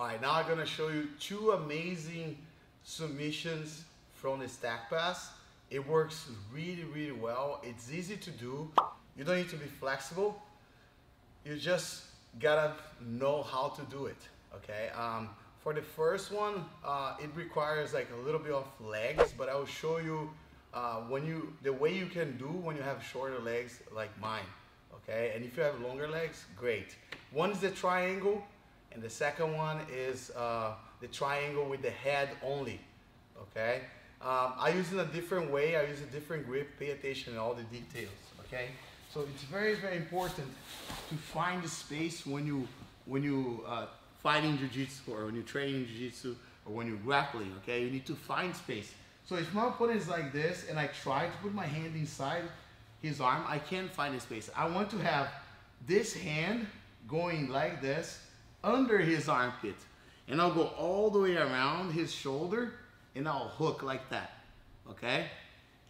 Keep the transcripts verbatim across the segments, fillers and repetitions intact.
All right, now I'm gonna show you two amazing submissions from the Stack Pass. It works really, really well. It's easy to do. You don't need to be flexible. You just gotta know how to do it, okay? Um, for the first one, uh, it requires like a little bit of legs, but I will show you uh, when you the way you can do when you have shorter legs like mine, okay? And if you have longer legs, great. One is the triangle, and the second one is uh, the triangle with the head only, okay? Um, I use it in a different way. I use a different grip. Pay attention to all the details, okay? So it's very, very important to find the space when you when you uh, fighting Jiu-Jitsu or when you're training Jiu-Jitsu or when you're grappling, okay? You need to find space. So if my opponent is like this and I try to put my hand inside his arm, I can't find a space. I want to have this hand going like this under his armpit. And I'll go all the way around his shoulder and I'll hook like that, okay?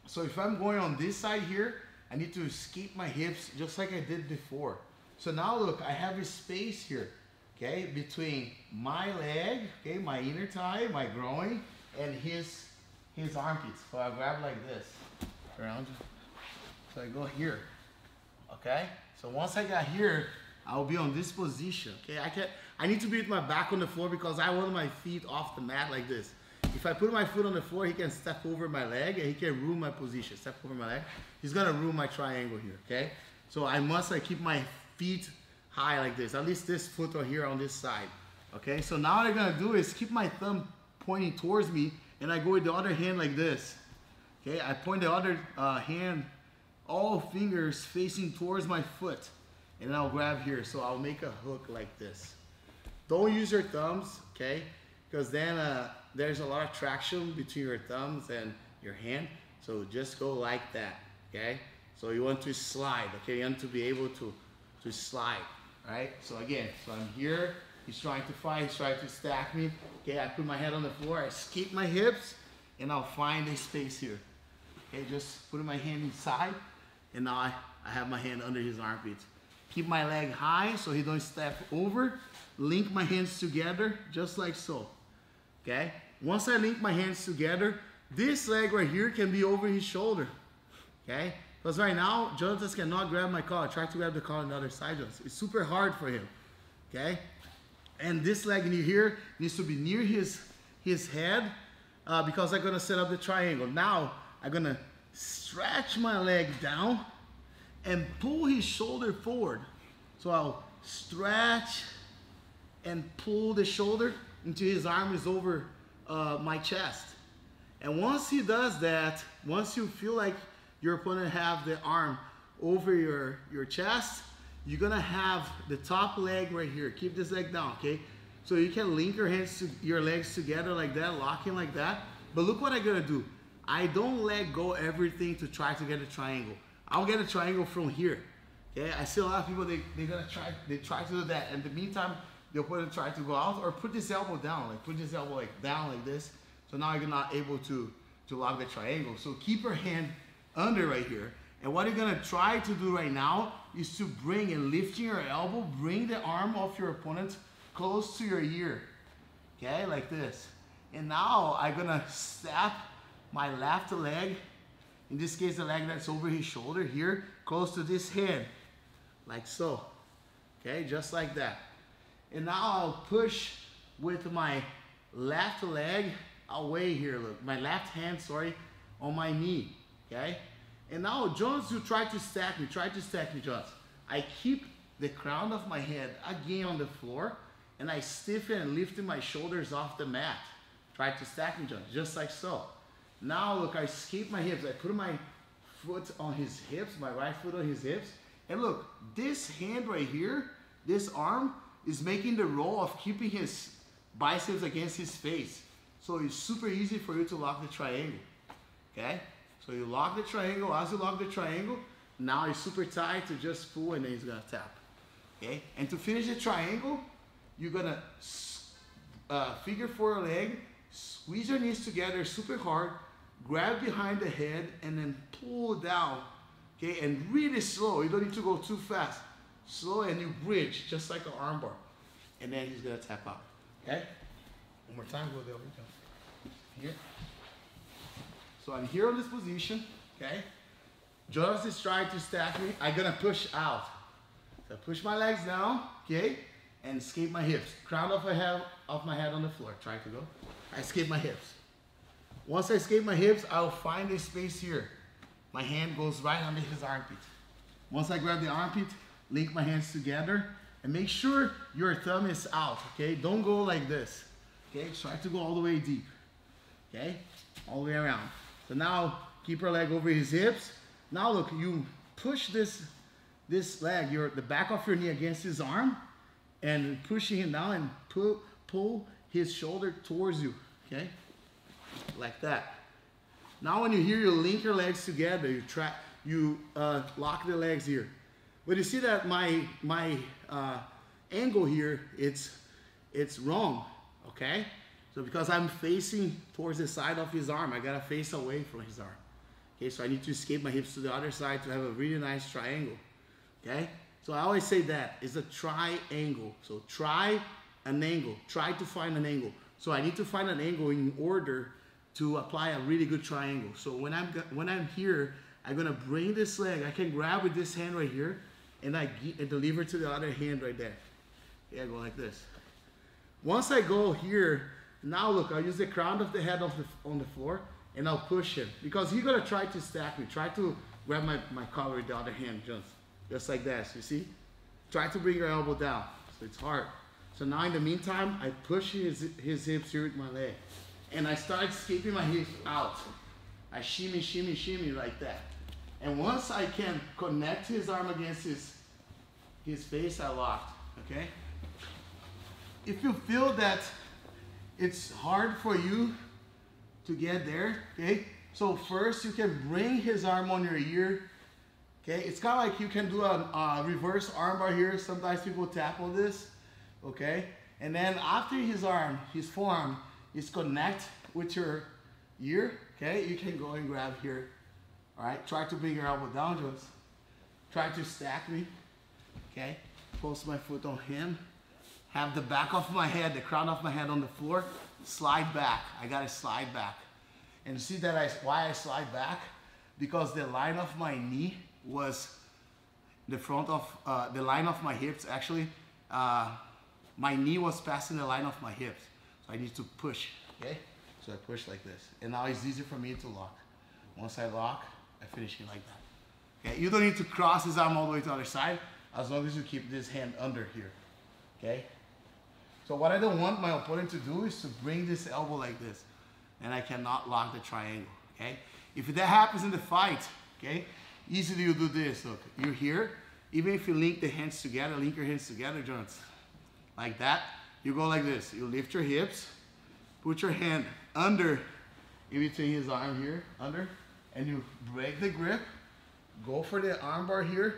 So if I'm going on this side here, I need to skip my hips just like I did before. So now look, I have a space here, okay? Between my leg, okay, my inner thigh, my groin, and his his armpits. So I grab like this, around. So I go here, okay? So once I got here, I'll be on this position, okay? I can't, I need to be with my back on the floor because I want my feet off the mat like this. If I put my foot on the floor, he can step over my leg and he can ruin my position. Step over my leg. He's gonna ruin my triangle here, okay? So I must like, keep my feet high like this, at least this foot right here on this side, okay? So now what I'm gonna do is keep my thumb pointing towards me and I go with the other hand like this, okay? I point the other uh, hand, all fingers facing towards my foot, and I'll grab here. So I'll make a hook like this. Don't use your thumbs, okay? Because then uh, there's a lot of traction between your thumbs and your hand. So just go like that, okay? So you want to slide, okay? You want to be able to, to slide, right? So again, so I'm here, he's trying to fight, he's trying to stack me. Okay, I put my head on the floor, I skip my hips, and I'll find a space here. Okay, just put my hand inside, and now I, I have my hand under his armpits. Keep my leg high so he don't step over. Link my hands together, just like so, okay? Once I link my hands together, this leg right here can be over his shoulder, okay? Because right now, Jonathan cannot grab my collar. Try to grab the collar on the other side, Jonathan. It's super hard for him, okay? And this leg here needs to be near his, his head uh, because I'm gonna set up the triangle. Now, I'm gonna stretch my leg down and pull his shoulder forward. So I'll stretch and pull the shoulder until his arm is over uh, my chest. And once he does that, once you feel like your opponent have the arm over your, your chest, you're gonna have the top leg right here. Keep this leg down, okay? So you can link your hands to your legs together like that, locking like that. But look what I'm gonna do. I don't let go everything to try to get a triangle. I'll get a triangle from here, okay? I see a lot of people, they, they're gonna try, they try to do that. In the meantime, the opponent try to go out or put this elbow down, like put this elbow like down like this. So now you're not able to, to lock the triangle. So keep your hand under right here. And what you're gonna try to do right now is to bring and lifting your elbow, bring the arm of your opponent close to your ear, okay, like this. And now I'm gonna step my left leg, in this case the leg that's over his shoulder here, close to this hand, like so, okay, just like that. And now I'll push with my left leg away here, look, my left hand, sorry, on my knee, okay? And now Jones, you try to stack me, try to stack me, Jones. I keep the crown of my head again on the floor, and I stiffen and lift my shoulders off the mat. Try to stack me, Jones, just like so. Now look, I skip my hips, I put my foot on his hips, my right foot on his hips, and look, this hand right here, this arm, is making the role of keeping his biceps against his face. So it's super easy for you to lock the triangle, okay? So you lock the triangle, as you lock the triangle, now it's super tight to just pull and then he's gonna tap, okay? And to finish the triangle, you're gonna uh, figure four leg, squeeze your knees together super hard, grab behind the head and then pull down, okay? And really slow, you don't need to go too fast. Slow and you bridge, just like an arm bar. And then he's gonna tap out. Okay? One more time, go the other way. Here. So I'm here on this position, okay? Jonas is trying to stack me. I'm gonna push out. So I push my legs down, okay? And escape my hips. Crown off my head, off my head on the floor. Trying to go. I escape my hips. Once I escape my hips, I'll find a space here. My hand goes right under his armpit. Once I grab the armpit, link my hands together and make sure your thumb is out, okay? Don't go like this, okay? Try to go all the way deep, okay? All the way around. So now, keep your leg over his hips. Now look, you push this, this leg, your, the back of your knee against his arm and pushing him down and pull, pull his shoulder towards you, okay? Like that. Now when you hear you link your legs together, you try, you uh, lock the legs here. But you see that my my uh, angle here, it's it's wrong, okay? So because I'm facing towards the side of his arm, I gotta face away from his arm. Okay, so I need to escape my hips to the other side to have a really nice triangle, okay? So I always say that, it's a triangle. So try an angle, try to find an angle. So I need to find an angle in order to apply a really good triangle. So when I'm when I'm here, I'm gonna bring this leg. I can grab with this hand right here, and I get, deliver to the other hand right there. Yeah, I go like this. Once I go here, now look, I'll use the crown of the head of the, on the floor, and I'll push him because he's gonna try to stack me. Try to grab my my collar with the other hand, just just like this. You see? Try to bring your elbow down. So it's hard. So now in the meantime, I push his his hips here with my leg, and I start escaping my hips out. I shimmy, shimmy, shimmy like that. And once I can connect his arm against his, his face, I locked, okay? If you feel that it's hard for you to get there, okay? So first you can bring his arm on your ear, okay? It's kind of like you can do a, a reverse armbar here. Sometimes people tap on this, okay? And then after his arm, his forearm is connect with your ear, okay? You can go and grab here. All right, try to bring your elbow down, Jones. Try to stack me, okay? Post my foot on him. Have the back of my head, the crown of my head on the floor. Slide back, I gotta slide back. And see that I, why I slide back? Because the line of my knee was the front of, uh, the line of my hips, actually. Uh, my knee was passing the line of my hips. So I need to push, okay? So I push like this. And now it's easy for me to lock. Once I lock, I finish it like that. Okay, you don't need to cross his arm all the way to the other side as long as you keep this hand under here, okay? So what I don't want my opponent to do is to bring this elbow like this, and I cannot lock the triangle, okay? If that happens in the fight, okay, easily you do this, look, you're here, even if you link the hands together, link your hands together, Jones, like that, you go like this, you lift your hips, put your hand under, in between his arm here, under, and you break the grip, go for the arm bar here,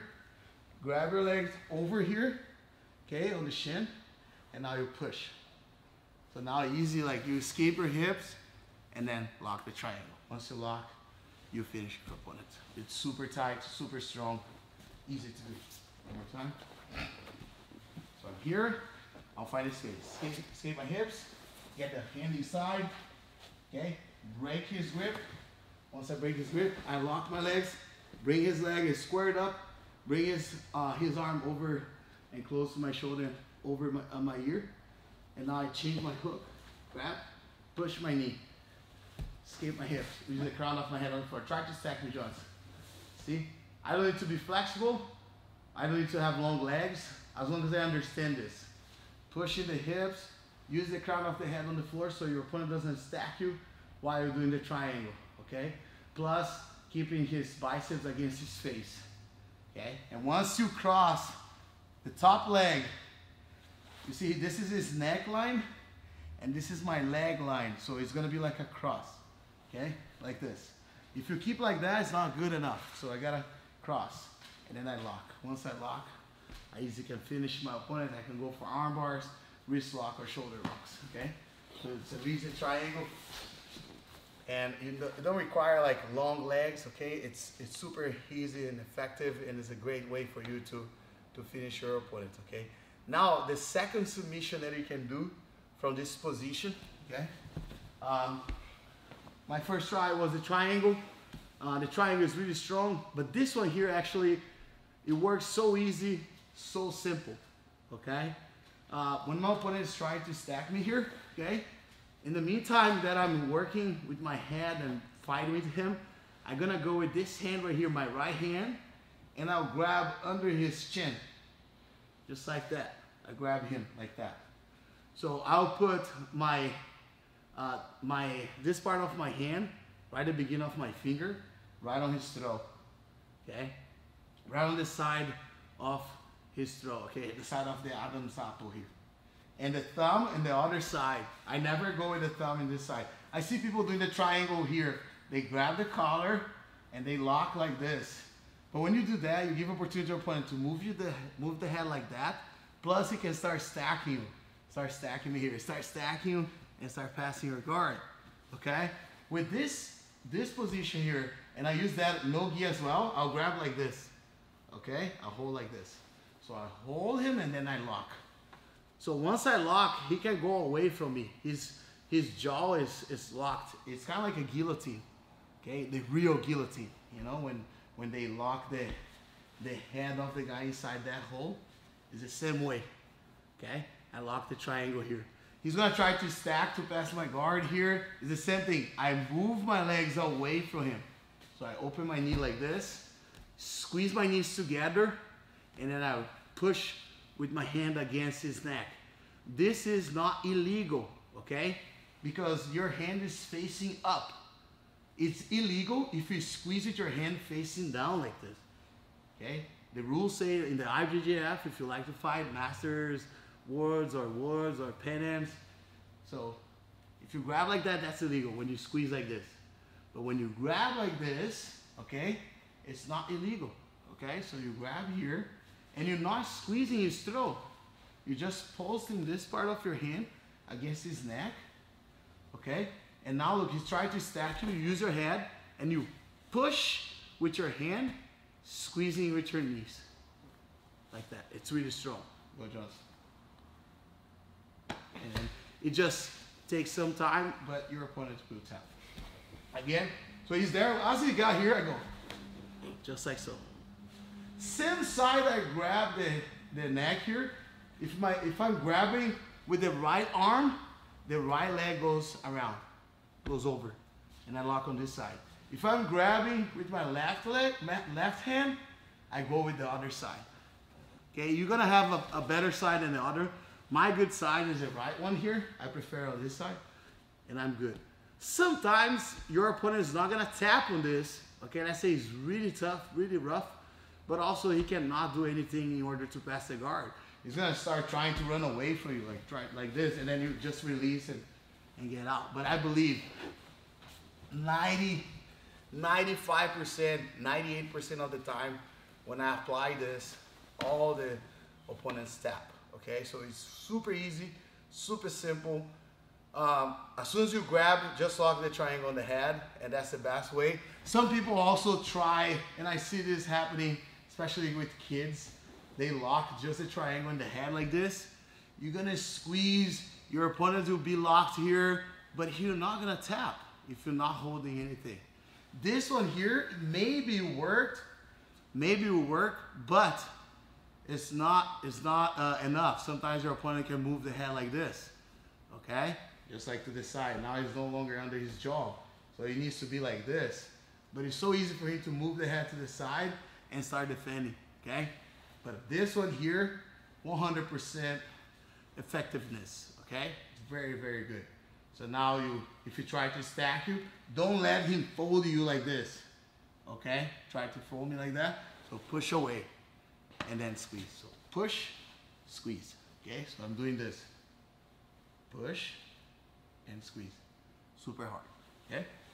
grab your legs over here, okay, on the shin, and now you push. So now easy, like you escape your hips, and then lock the triangle. Once you lock, you finish your opponent. It's super tight, super strong, easy to do. One more time. So I'm here, I'll find a space. Escape, escape my hips, get the hand inside, okay, break his grip. Once I break his grip, I lock my legs, bring his leg is squared up, bring his uh, his arm over and close to my shoulder, over my, uh, my ear, and now I change my hook, grab, push my knee, escape my hips, use the crown of my head on the floor, try to stack me, Jones. See, I don't need to be flexible, I don't need to have long legs, as long as I understand this. Pushing the hips, use the crown of the head on the floor so your opponent doesn't stack you while you're doing the triangle, okay? Plus, keeping his biceps against his face, okay? And once you cross the top leg, you see, this is his neckline, and this is my leg line, so it's gonna be like a cross, okay? Like this. If you keep like that, it's not good enough, so I gotta cross, and then I lock. Once I lock, I easily can finish my opponent, I can go for arm bars, wrist lock, or shoulder locks, okay? So it's a easy triangle. And it don't require like long legs, okay? It's it's super easy and effective, and it's a great way for you to, to finish your opponent, okay? Now, the second submission that you can do from this position, okay? Um, my first try was the triangle. Uh, the triangle is really strong, but this one here actually, it works so easy, so simple, okay? Uh, when my opponent is trying to stack me here, okay? In the meantime that I'm working with my head and fighting with him, I'm gonna go with this hand right here, my right hand, and I'll grab under his chin, just like that. I grab him like that. So I'll put my, uh, my this part of my hand, right at the beginning of my finger, right on his throat, okay? Right on the side of his throat, okay? The side of the Adam's apple here. And the thumb and the other side. I never go with the thumb in this side. I see people doing the triangle here. They grab the collar and they lock like this. But when you do that, you give opportunity to your opponent to move you the move the head like that. Plus, he can start stacking you. Start stacking me here. Start stacking you and start passing your guard, okay? With this, this position here, and I use that no-gi as well, I'll grab like this, okay? I'll hold like this. So I hold him and then I lock. So once I lock, he can go away from me. His, his jaw is, is locked. It's kind of like a guillotine, okay? The real guillotine, you know, when, when they lock the, the head of the guy inside that hole, it's the same way, okay? I lock the triangle here. He's gonna try to stack to pass my guard here. It's the same thing. I move my legs away from him. So I open my knee like this, squeeze my knees together, and then I push with my hand against his neck. This is not illegal, okay? Because your hand is facing up. It's illegal if you squeeze with your hand facing down like this, okay? The rules say in the I B J J F, if you like to fight masters, words or words or pennants. So if you grab like that, that's illegal when you squeeze like this. But when you grab like this, okay, it's not illegal, okay? So you grab here and you're not squeezing his throat. You're just posting this part of your hand against his neck, okay? And now look, he's trying to stack you, you use your head and you push with your hand, squeezing with your knees. Like that, it's really strong. Go Johnson. And it just takes some time, but your opponent will tap. Again, so he's there. As he got here, I go. Just like so. Same side I grab the, the neck here. If, my, if I'm grabbing with the right arm, the right leg goes around, goes over, and I lock on this side. If I'm grabbing with my left leg, my left hand, I go with the other side. Okay, you're gonna have a, a better side than the other. My good side is the right one here. I prefer on this side, and I'm good. Sometimes your opponent is not gonna tap on this. Okay, let's say he's really tough, really rough, but also he cannot do anything in order to pass the guard. He's gonna start trying to run away from you, like try, like this, and then you just release and, and get out. But I believe ninety, ninety-five percent, ninety-eight percent of the time when I apply this, all the opponents tap. Okay, so it's super easy, super simple. Um, as soon as you grab, just lock the triangle on the head, and that's the best way. Some people also try, and I see this happening, especially with kids, they lock just the triangle on the head like this. You're gonna squeeze, your opponent will be locked here, but you're not gonna tap if you're not holding anything. This one here, maybe worked, maybe will work, but It's not, it's not uh, enough. Sometimes your opponent can move the head like this, okay? Just like to the side. Now he's no longer under his jaw, so he needs to be like this. But it's so easy for him to move the head to the side and start defending, okay? But this one here, one hundred percent effectiveness, okay? It's very, very good. So now you, if you try to stack you, don't let him fold you like this, okay? Try to fold me like that, so push away. And then squeeze. So push, squeeze. Okay, so I'm doing this. Push and squeeze. Super hard. Okay?